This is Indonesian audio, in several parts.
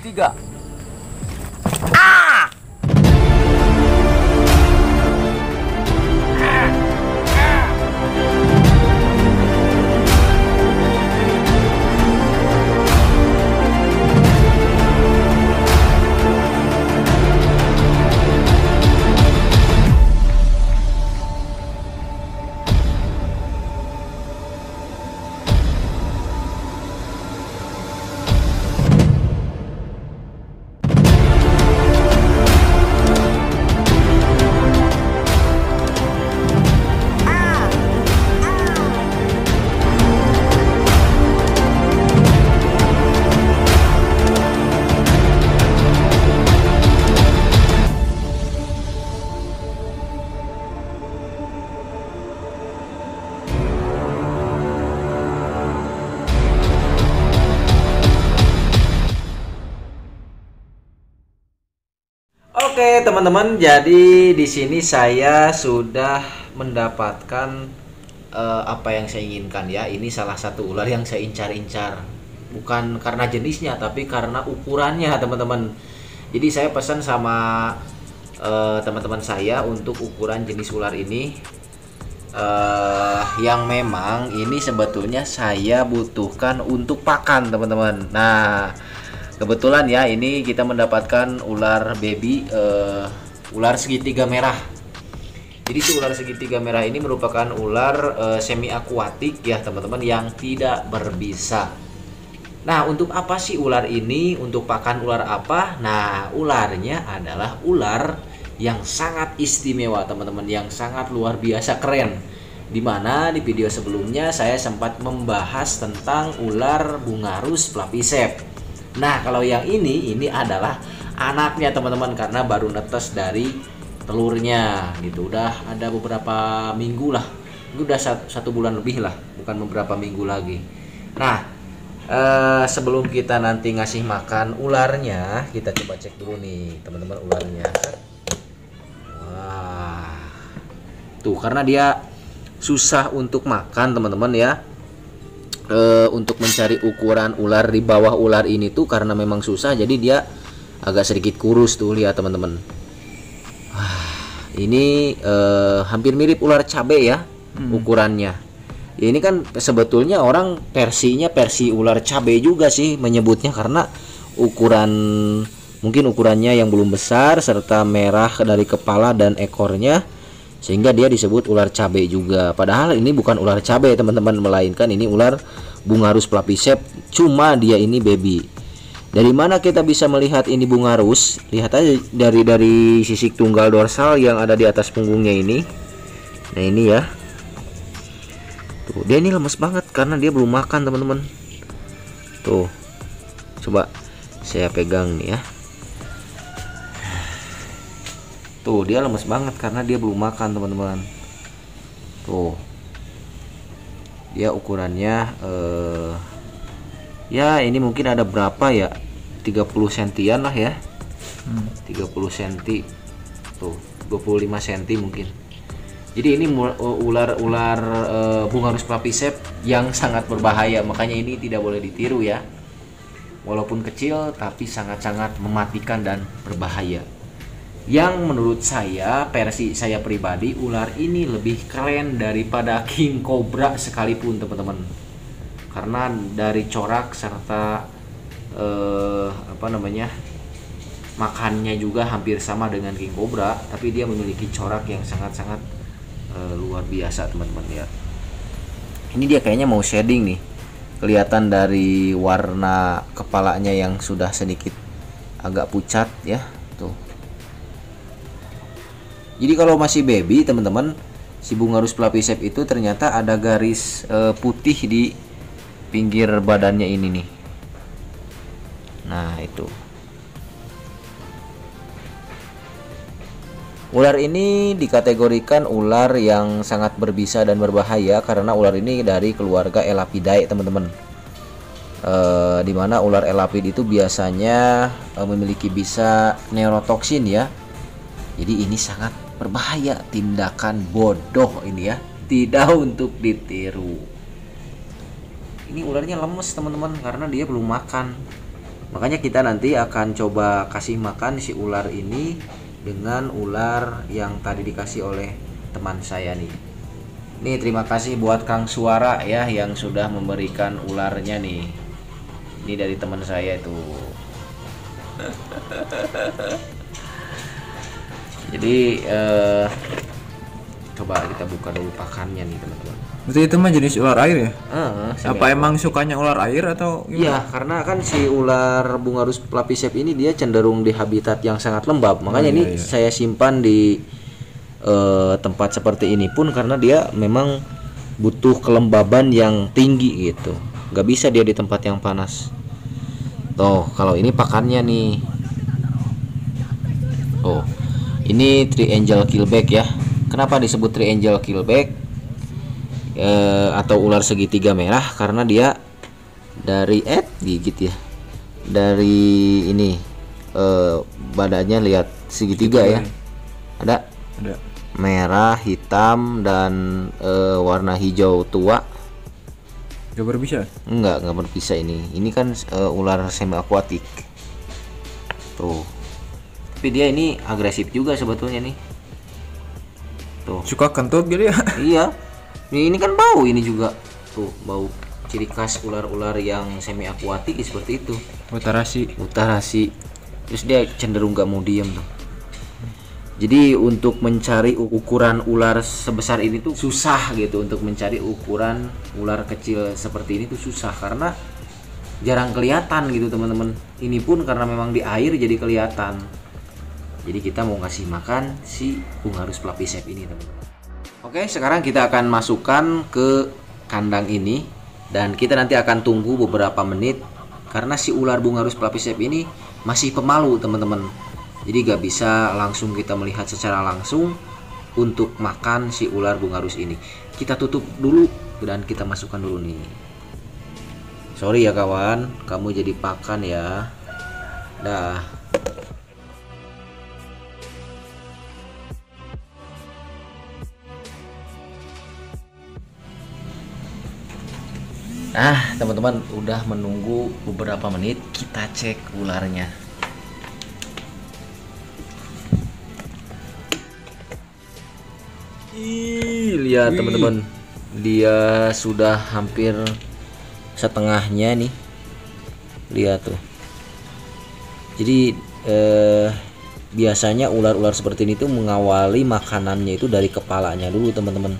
Tiga. Oke teman-teman, jadi di sini saya sudah mendapatkan apa yang saya inginkan ya. Ini salah satu ular yang saya incar-incar, bukan karena jenisnya tapi karena ukurannya teman-teman. Jadi saya pesan sama teman-teman saya untuk ukuran jenis ular ini, yang memang ini sebetulnya saya butuhkan untuk pakan teman-teman. Nah, kebetulan ya, ini kita mendapatkan ular baby, ular segitiga merah. Jadi si ular segitiga merah ini merupakan ular semi akuatik ya teman-teman, yang tidak berbisa. Nah, untuk apa sih ular ini? Untuk pakan ular apa? Nah, ularnya adalah ular yang sangat istimewa teman-teman, yang sangat luar biasa keren. Dimana di video sebelumnya saya sempat membahas tentang ular Bungarus flaviceps. Nah, kalau yang ini adalah anaknya teman-teman, karena baru netes dari telurnya gitu. Udah ada beberapa minggu lah, udah satu bulan lebih lah, bukan beberapa minggu lagi. Nah, sebelum kita nanti ngasih makan ularnya, kita coba cek dulu nih teman-teman ularnya. Wah, tuh karena dia susah untuk makan teman-teman ya. Untuk mencari ukuran ular di bawah ular ini tuh karena memang susah, jadi dia agak sedikit kurus tuh, lihat teman-teman. Ini hampir mirip ular cabai ya ukurannya. Ya, ini kan sebetulnya orang versi ular cabai juga sih menyebutnya, karena ukuran mungkin ukurannya yang belum besar serta merah dari kepala dan ekornya, sehingga dia disebut ular cabai juga. Padahal ini bukan ular cabai teman-teman, melainkan ini ular Bungarus flaviceps, cuma dia ini baby. Dari mana kita bisa melihat ini Bungarus? Lihat aja dari sisik tunggal dorsal yang ada di atas punggungnya ini. Nah, ini ya. Tuh, dia ini lemes banget karena dia belum makan teman-teman. Tuh. Coba saya pegang nih ya. Tuh, dia lemes banget karena dia belum makan teman-teman. Tuh, dia ukurannya ya ini mungkin ada berapa ya, 30 sentian lah ya. 30 senti tuh, 25 senti mungkin. Jadi ini ular-ular Bungarus flaviceps yang sangat berbahaya, makanya ini tidak boleh ditiru ya. Walaupun kecil tapi sangat-sangat mematikan dan berbahaya. Yang menurut saya, versi saya pribadi, ular ini lebih keren daripada King Cobra sekalipun teman-teman, karena dari corak serta apa namanya, makannya juga hampir sama dengan King Cobra, tapi dia memiliki corak yang sangat-sangat luar biasa teman-teman ya. Ini dia kayaknya mau shading nih, kelihatan dari warna kepalanya yang sudah sedikit agak pucat ya. Tuh, jadi kalau masih baby teman-teman, si Bungarus flaviceps itu ternyata ada garis putih di pinggir badannya ini nih. Nah, itu ular ini dikategorikan ular yang sangat berbisa dan berbahaya karena ular ini dari keluarga elapidae teman-teman, dimana ular elapid itu biasanya memiliki bisa neurotoksin ya. Jadi ini sangat berbahaya, tindakan bodoh ini ya, tidak untuk ditiru. ini ularnya lemes teman-teman karena dia belum makan. Makanya kita nanti akan coba kasih makan si ular ini dengan ular yang tadi dikasih oleh teman saya nih. Nih, terima kasih buat Kang Suara ya yang sudah memberikan ularnya nih. Ini dari teman saya itu. Jadi coba kita buka dulu pakannya nih teman-teman. Berarti itu mah jenis ular air ya? Apa emang sukanya ular air atau gimana? Ya, karena kan si ular Bungarus flaviceps ini dia cenderung di habitat yang sangat lembab. Makanya ini saya simpan di tempat seperti ini pun karena dia memang butuh kelembaban yang tinggi gitu. Gak bisa dia di tempat yang panas. Tuh, kalau ini pakannya nih. Oh, ini Triangle Keelback ya. Kenapa disebut Triangle Keelback atau ular segitiga merah? Karena dia dari gigit ya, dari ini badannya lihat segitiga ya, ada merah, hitam dan warna hijau tua. Gak berpisah? Enggak berpisah ini kan ular semi akuatik tuh. Tapi dia ini agresif juga sebetulnya nih. Tuh. Suka kentut gitu ya? Iya. Ini kan bau ini juga. Tuh, bau. Ciri khas ular-ular yang semi akuatik seperti itu. Mutarasi. Terus dia cenderung gak mau diem tuh. Jadi untuk mencari ukuran ular sebesar ini tuh susah gitu. Untuk mencari ukuran ular kecil seperti ini tuh susah karena jarang kelihatan gitu teman-teman. Ini pun karena memang di air jadi kelihatan. Jadi kita mau ngasih makan si Bungarus flaviceps ini teman-teman. Oke, sekarang kita akan masukkan ke kandang ini dan kita nanti akan tunggu beberapa menit karena si ular Bungarus flaviceps ini masih pemalu teman-teman. Jadi gak bisa langsung kita melihat secara langsung untuk makan si ular Bungarus ini. Kita tutup dulu dan kita masukkan dulu nih. Sorry ya kawan, kamu jadi pakan ya. Dah. Nah teman-teman, udah menunggu beberapa menit, kita cek ularnya. Lihat teman-teman, dia sudah hampir setengahnya nih. Lihat tuh. Jadi biasanya ular-ular seperti ini tuh mengawali makanannya itu dari kepalanya dulu teman-teman.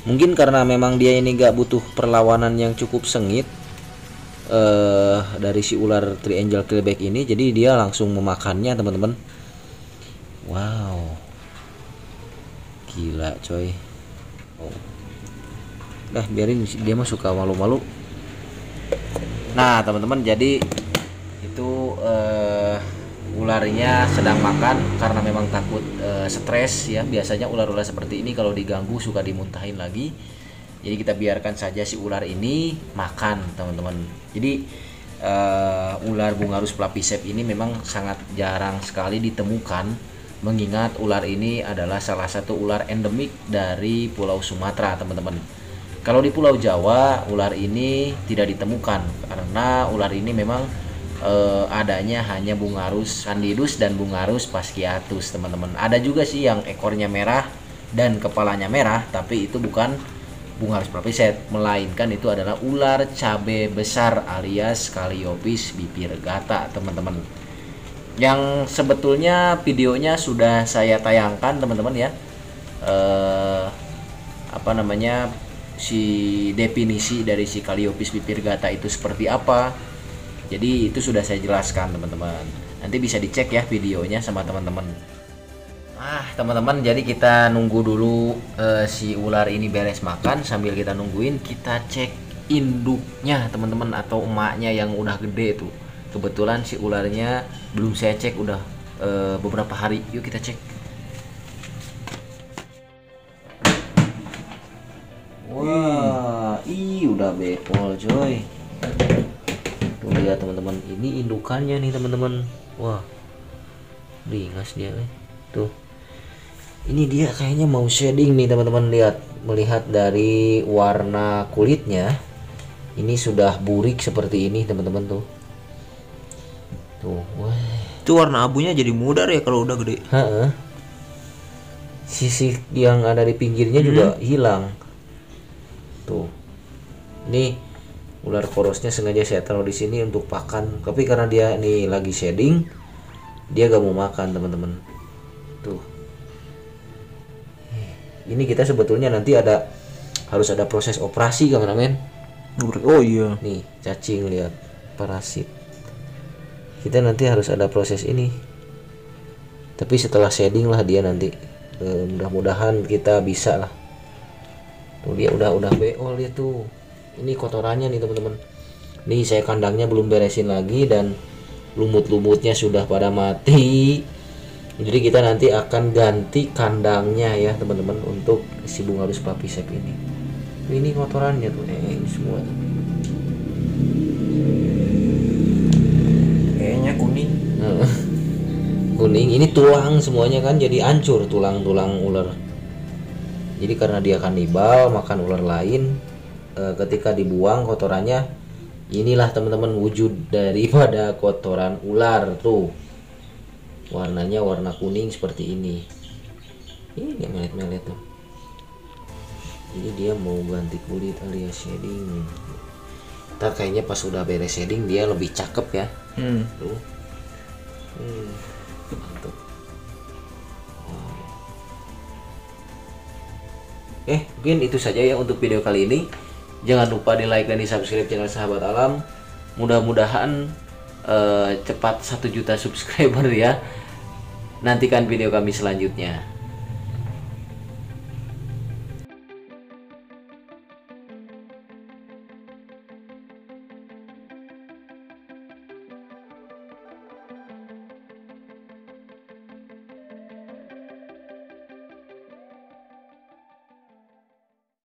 Mungkin karena memang dia ini gak butuh perlawanan yang cukup sengit dari si ular Triangle Keelback ini, jadi dia langsung memakannya teman-teman. Wow, gila coy. Dah, biarin, dia mah suka malu-malu. Nah teman-teman, jadi itu ularnya sedang makan karena memang takut stres ya. Biasanya ular-ular seperti ini kalau diganggu suka dimuntahin lagi. Jadi kita biarkan saja si ular ini makan teman-teman. Jadi ular Bungarus flaviceps ini memang sangat jarang sekali ditemukan, mengingat ular ini adalah salah satu ular endemik dari Pulau Sumatera teman-teman. Kalau di Pulau Jawa ular ini tidak ditemukan karena ular ini memang adanya hanya Bungarus candidus dan Bungarus fasciatus teman-teman. Ada juga sih yang ekornya merah dan kepalanya merah, tapi itu bukan Bungarus flaviceps, melainkan itu adalah ular cabe besar alias Calliophis bivirgata teman-teman. Yang sebetulnya videonya sudah saya tayangkan teman-teman ya. Si definisi dari si Calliophis bivirgata itu seperti apa? Jadi itu sudah saya jelaskan teman-teman. Nanti bisa dicek ya videonya sama teman-teman. Nah teman-teman, jadi kita nunggu dulu si ular ini beres makan. Sambil kita nungguin, kita cek induknya teman-teman, atau emaknya yang udah gede tuh. Kebetulan si ularnya belum saya cek udah beberapa hari. Yuk kita cek. Wah, udah bekol coy. Lihat teman-teman, ini indukannya nih teman-teman. Wah, ringas dia nih. Tuh, ini dia kayaknya mau shedding nih teman-teman. Lihat, melihat dari warna kulitnya, Ini sudah burik seperti ini teman-teman tuh. Tuh, wah. Itu warna abunya jadi mudar ya kalau udah gede. Heeh. Sisi yang ada di pinggirnya juga hilang. Tuh. Ini ular korosnya sengaja saya taruh di sini untuk pakan. Tapi karena dia nih lagi shedding, dia gak mau makan teman-teman. Tuh. Ini kita sebetulnya nanti ada harus ada proses operasi kameramen. Oh iya. Nih, cacing lihat parasit. Kita nanti harus ada proses ini. Tapi setelah shedding lah dia nanti. Mudah-mudahan kita bisa lah. Tuh dia udah beol dia tuh. Ini kotorannya nih teman-teman. Nih saya kandangnya belum beresin lagi dan lumut-lumutnya sudah pada mati. Jadi kita nanti akan ganti kandangnya ya teman-teman untuk si Bungarus flaviceps ini. Ini kotorannya tuh ini semua tuh. Kayaknya kuning. Kuning ini tulang semuanya kan, jadi hancur tulang-tulang ular. Jadi karena dia kanibal makan ular lain, ketika dibuang kotorannya, inilah teman-teman wujud daripada kotoran ular tuh. Warnanya warna kuning seperti ini. Ini melet-melet tuh. Jadi dia mau ganti kulit alias shading. Ntar kayaknya pas udah beres shading dia lebih cakep ya. Tuh. Mantap. Wow. Mungkin itu saja ya untuk video kali ini. Jangan lupa di like dan di subscribe channel Sahabat Alam. Mudah-mudahan cepat 1 juta subscriber ya. Nantikan video kami selanjutnya.